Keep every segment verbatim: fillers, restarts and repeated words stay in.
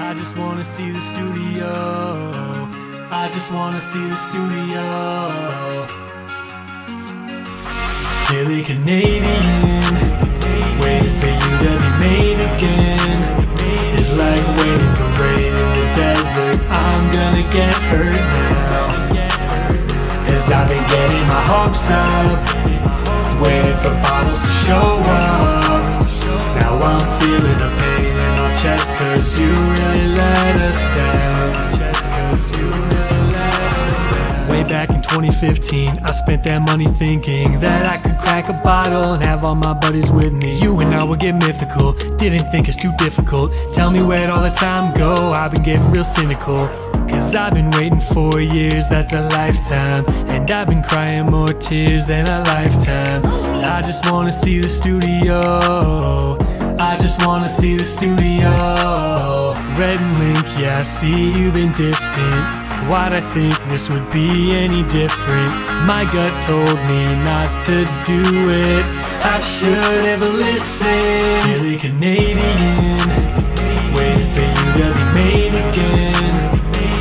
I just wanna see the studio. I just wanna see the studio. Clearly Canadian, waiting for you to be made again. It's like waiting for rain in the desert. I'm gonna get hurt now, 'cause I've been getting my hopes up, waiting for bottles to show up. Now I'm feeling a pain in my chest, 'cause you really let us down. Way back in twenty fifteen, I spent that money thinking that I could crack a bottle and have all my buddies with me. You and I would get mythical, didn't think it's too difficult. Tell me where'd all the time go, I've been getting real cynical. 'Cause I've been waiting four years, that's a lifetime. And I've been crying more tears than a lifetime. I just wanna see the studio. I just wanna see the studio. Red and Link, yeah, I see you've been distant. Why'd I think this would be any different? My gut told me not to do it. I should have listened. Clearly Canadian, waiting for you to be made again.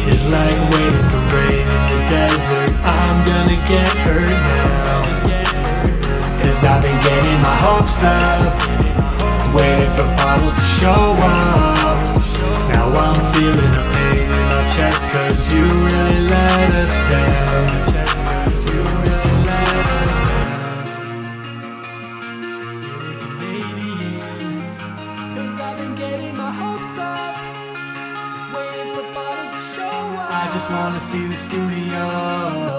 It's like waiting for rain in the desert. I'm gonna get hurt now, 'cause I've been getting my hopes up, waiting for bottles to show up. Now I'm feeling a pain in my chest, 'cause you really let us down. You really let us down. Clearly Canadian, 'cause I've been getting my hopes up, waiting for bottles to show up. I just wanna see the studio.